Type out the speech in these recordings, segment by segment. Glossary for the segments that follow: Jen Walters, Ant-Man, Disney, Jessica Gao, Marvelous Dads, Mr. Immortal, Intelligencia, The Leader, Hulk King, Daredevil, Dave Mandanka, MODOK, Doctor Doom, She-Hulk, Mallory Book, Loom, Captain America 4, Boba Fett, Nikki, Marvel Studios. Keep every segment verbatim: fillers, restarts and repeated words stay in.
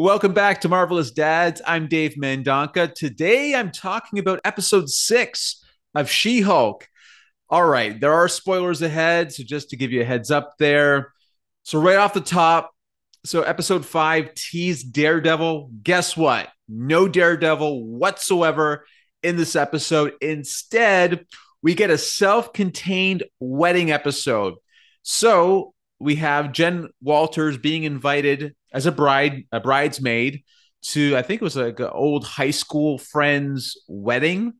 Welcome back to Marvelous Dads. I'm Dave Mandanka. Today I'm talking about episode six of She-Hulk. All right, there are spoilers ahead, so just to give you a heads up there. So right off the top, so episode five teased Daredevil. Guess what? No Daredevil whatsoever in this episode. Instead, we get a self-contained wedding episode. So we have Jen Walters being invited as a bride, a bridesmaid to, I think it was like an old high school friend's wedding.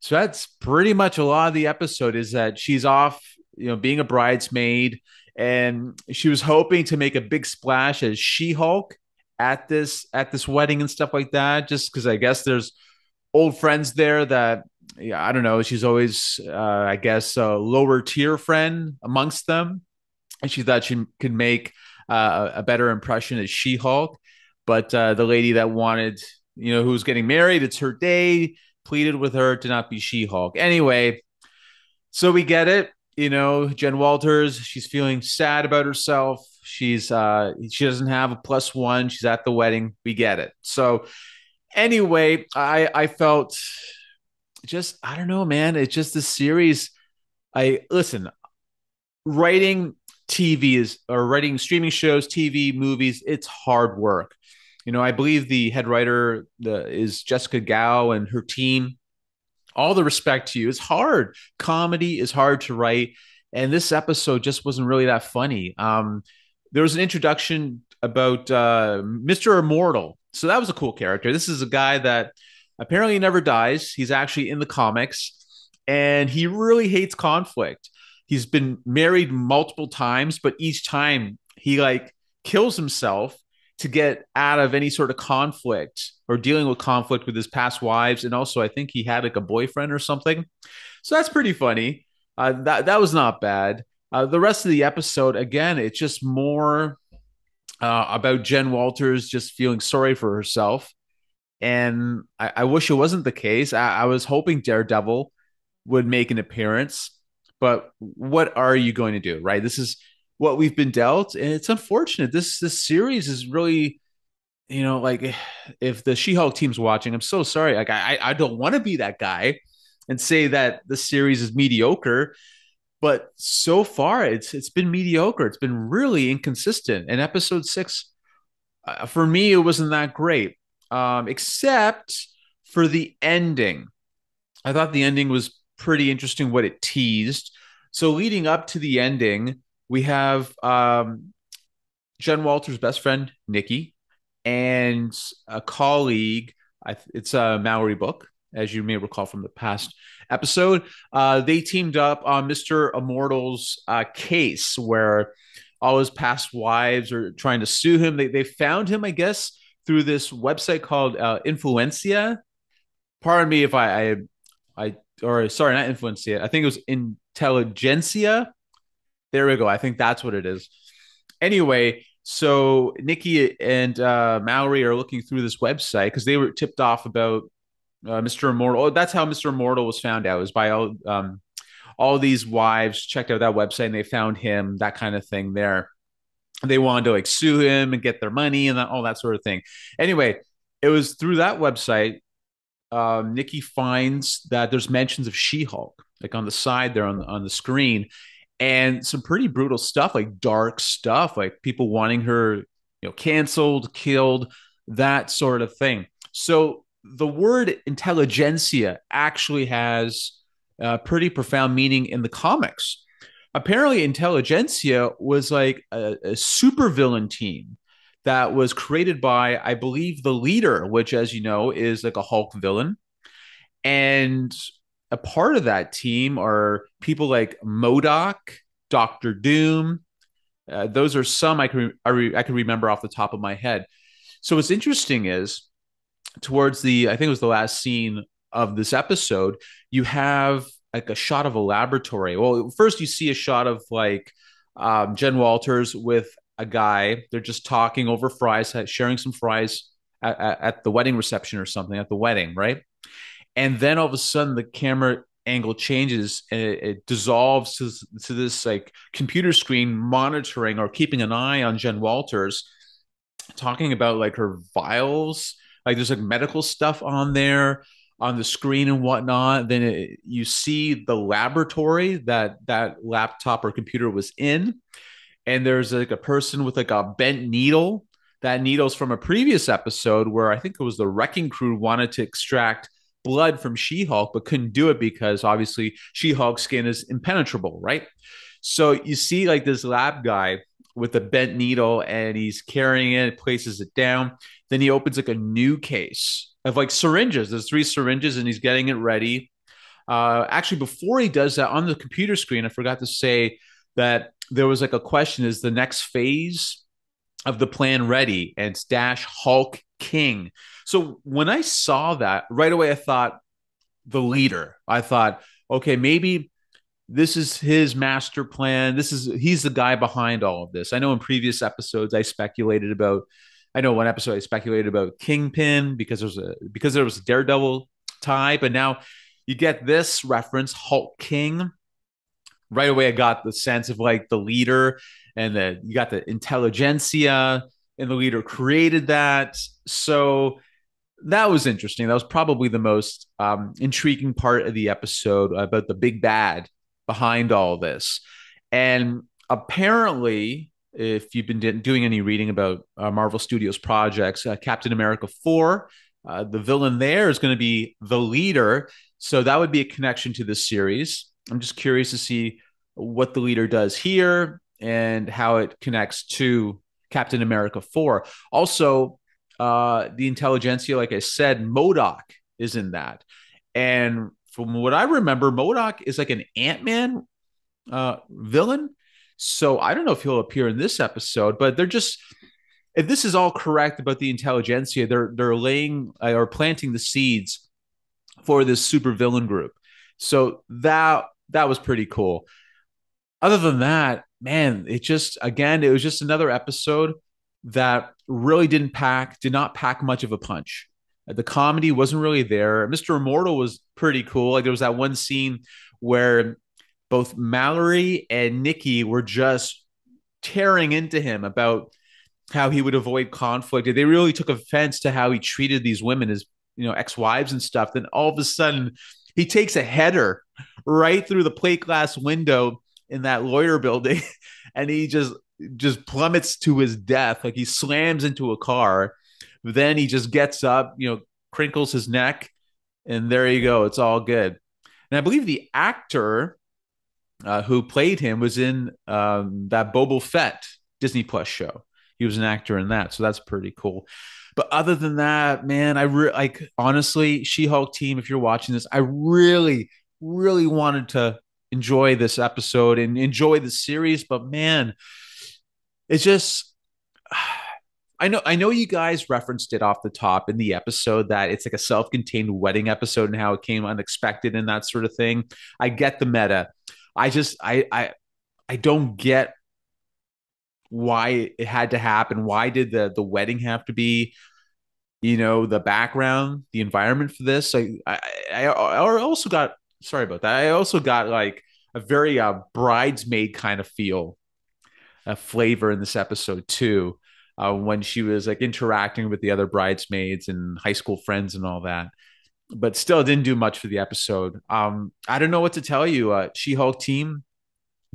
So that's pretty much a lot of the episode, is that she's off, you know, being a bridesmaid, and she was hoping to make a big splash as She-Hulk at this, at this wedding and stuff like that, just because I guess there's old friends there that, yeah, I don't know. She's always, uh, I guess, a lower tier friend amongst them. And she thought she could make uh, a better impression as She-Hulk. But uh, the lady that wanted, you know, who's getting married, it's her day, pleaded with her to not be She-Hulk. Anyway, so we get it. You know, Jen Walters, she's feeling sad about herself. She's uh, she doesn't have a plus one. She's at the wedding. We get it. So anyway, I, I felt just, I don't know, man. It's just this series. I listen, writing T V is, or writing streaming shows, T V, movies, it's hard work. You know, I believe the head writer the, is Jessica Gao and her team. All the respect to you. It's hard. Comedy is hard to write. And this episode just wasn't really that funny. Um, there was an introduction about uh, Mister Immortal. So that was a cool character. This is a guy that apparently never dies. He's actually in the comics. And he really hates conflict. He's been married multiple times, but each time he like kills himself to get out of any sort of conflict or dealing with conflict with his past wives. And also I think he had like a boyfriend or something. So that's pretty funny. Uh, that, that was not bad. Uh, the rest of the episode, again, it's just more uh, about Jen Walters just feeling sorry for herself. And I, I wish it wasn't the case. I, I was hoping Daredevil would make an appearance, but what are you going to do, right? This is what we've been dealt, and it's unfortunate. This this series is really, you know, like if the She-Hulk team's watching, I'm so sorry. Like I I don't want to be that guy and say that the series is mediocre, but so far it's it's been mediocre. It's been really inconsistent. And episode six, uh, for me, it wasn't that great, um, except for the ending. I thought the ending was pretty interesting, what it teased. So leading up to the ending, we have um, Jen Walters' best friend, Nikki, and a colleague. I, it's uh, Mallory Book, as you may recall from the past episode. Uh, they teamed up on Mister Immortal's uh, case, where all his past wives are trying to sue him. They, they found him, I guess, through this website called uh, Intelligencia. Pardon me if I, I, I, or sorry, not Intelligencia. I think it was Intelligencia. There we go. I think that's what it is. Anyway, so Nikki and uh, Mallory are looking through this website because they were tipped off about uh, Mister Immortal. That's how Mister Immortal was found out. It was by all, um, all these wives checked out that website and they found him, that kind of thing there. They wanted to like sue him and get their money and that, all that sort of thing. Anyway, it was through that website. Um, Nikki finds that there's mentions of She-Hulk, like on the side there on the, on the screen. And some pretty brutal stuff, like dark stuff, like people wanting her, you know, canceled, killed, that sort of thing. So the word intelligencia actually has a pretty profound meaning in the comics. Apparently, intelligencia was like a, a supervillain team that was created by, I believe, the leader, which, as you know, is like a Hulk villain. And a part of that team are people like MODOK, Doctor Doom. Uh, those are some I can I, re I can remember off the top of my head. So what's interesting is towards the, I think it was the last scene of this episode, you have like a shot of a laboratory. Well, first you see a shot of like um, Jen Walters with a guy. They're just talking over fries, sharing some fries at, at the wedding reception or something, at the wedding, right? And then all of a sudden the camera angle changes and it, it dissolves to, to this like computer screen monitoring or keeping an eye on Jen Walters. talking about like her vials, like there's like medical stuff on there on the screen and whatnot. Then it, you see the laboratory that that laptop or computer was in. And there's like a person with like a bent needle. That needle's from a previous episode where I think it was the wrecking crew wanted to extract blood from She-Hulk, but couldn't do it because obviously She-Hulk's skin is impenetrable, right? So you see like this lab guy with a bent needle and he's carrying it, places it down. Then he opens like a new case of like syringes. There's three syringes and he's getting it ready. Uh, actually, before he does that on the computer screen, I forgot to say that there was like a question, is the next phase of the plan ready? And it's dash Hulk King. So when I saw that right away, I thought the leader, I thought, okay, maybe this is his master plan. This is, he's the guy behind all of this. I know in previous episodes, I speculated about, I know one episode I speculated about Kingpin because there's a, because there was a Daredevil tie, but now you get this reference, Hulk King. Right away, I got the sense of like the leader, and the, you got the Intelligencia, and the leader created that. So that was interesting. That was probably the most um, intriguing part of the episode about the big bad behind all this. And apparently, if you've been doing any reading about uh, Marvel Studios projects, uh, Captain America four, uh, the villain there is going to be the leader. So that would be a connection to this series. I'm just curious to see what the leader does here and how it connects to Captain America four. Also, uh, the Intelligencia, like I said, MODOK is in that. And from what I remember, MODOK is like an Ant-Man uh, villain. So I don't know if he'll appear in this episode, but they're just, if this is all correct about the Intelligencia, they're, they're laying uh, or planting the seeds for this supervillain group. So that that was pretty cool. Other than that, man, it just, again, it was just another episode that really didn't pack, did not pack much of a punch. The comedy wasn't really there. Mister Immortal was pretty cool. Like there was that one scene where both Mallory and Nikki were just tearing into him about how he would avoid conflict. They really took offense to how he treated these women as, you know, ex-wives and stuff. Then all of a sudden, he takes a header right through the plate glass window in that lawyer building, and he just just plummets to his death. Like he slams into a car. Then he just gets up, you know, crinkles his neck, and there you go. It's all good. And I believe the actor uh, who played him was in um, that Boba Fett Disney Plus show. He was an actor in that, so that's pretty cool. But other than that, man, I re- like honestly, She-Hulk team, if you're watching this, I really, really wanted to enjoy this episode and enjoy the series. But man, it's just, I know, I know you guys referenced it off the top in the episode that it's like a self-contained wedding episode and how it came unexpected and that sort of thing. I get the meta. I just, I, I, I don't get why it had to happen. Why did the the wedding have to be, you know, the background, the environment for this? I I, I also got, sorry about that. I also got like a very uh, bridesmaid kind of feel, a flavor in this episode too, uh, when she was like interacting with the other bridesmaids and high school friends and all that. But still, didn't do much for the episode. Um, I don't know what to tell you. Uh, She-Hulk team,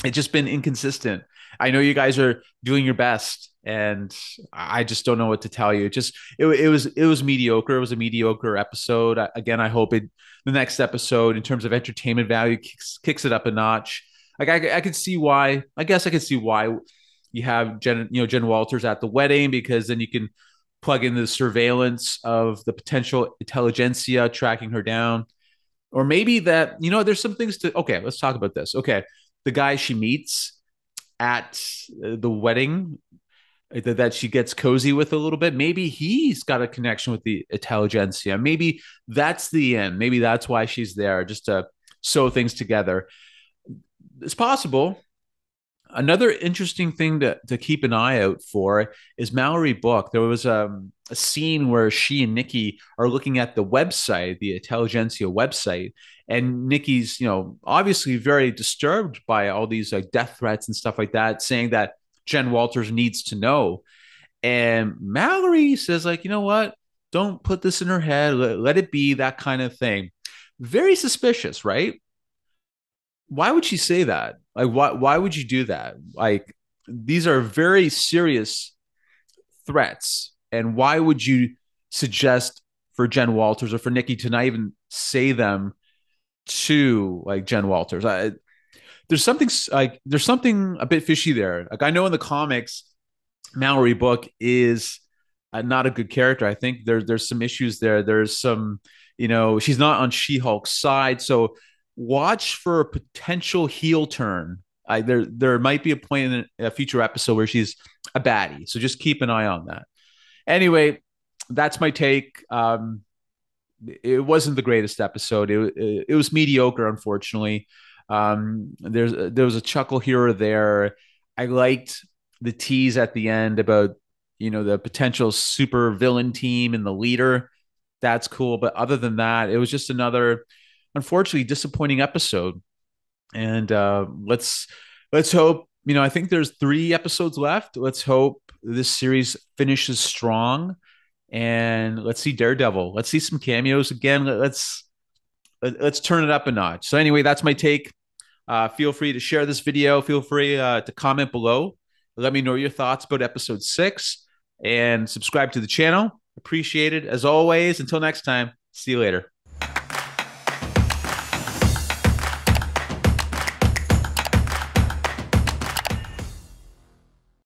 it's just been inconsistent. I know you guys are doing your best, and I just don't know what to tell you. It just it, it was it was mediocre. It was a mediocre episode. Again, I hope it, the next episode in terms of entertainment value kicks, kicks it up a notch. Like I, I could see why. I guess I could see why you have Jen, you know, Jen Walters at the wedding, because then you can plug in the surveillance of the potential Intelligencia tracking her down, or maybe that, you know, there's some things to. Okay, let's talk about this. Okay. The guy she meets at the wedding that she gets cozy with a little bit, maybe he's got a connection with the Intelligencia. Maybe that's the end. Maybe that's why she's there, just to sew things together. It's possible. Another interesting thing to, to keep an eye out for is Mallory Book. There was um, a scene where she and Nikki are looking at the website, the Intelligencia website, and Nikki's, you know, obviously very disturbed by all these like death threats and stuff like that, saying that Jen Walters needs to know. And Mallory says, like, you know what? Don't put this in her head. Let, let it be, that kind of thing. Very suspicious, right? Why would she say that? Like, why, why would you do that? Like, these are very serious threats. And why would you suggest for Jen Walters or for Nikki to not even say them to, like, Jen Walters? I, there's something like there's something a bit fishy there. Like, I know in the comics, Mallory Book is uh, not a good character. I think there's there's some issues there. There's some, you know, she's not on She-Hulk's side. So watch for a potential heel turn. I, there there might be a point in a future episode where she's a baddie. So just keep an eye on that. Anyway, that's my take. Um, it wasn't the greatest episode. It, it, it was mediocre, unfortunately. Um, there's there was a chuckle here or there. I liked the tease at the end about, you know, the potential super villain team and the leader. That's cool. But other than that, it was just another, unfortunately, disappointing episode. And uh, let's let's hope, you know, I think there's three episodes left. Let's hope this series finishes strong. And let's see Daredevil. Let's see some cameos again. Let's let's turn it up a notch. So anyway, that's my take. Uh, feel free to share this video. Feel free uh, to comment below. Let me know your thoughts about episode six and subscribe to the channel. Appreciate it as always. Until next time, see you later.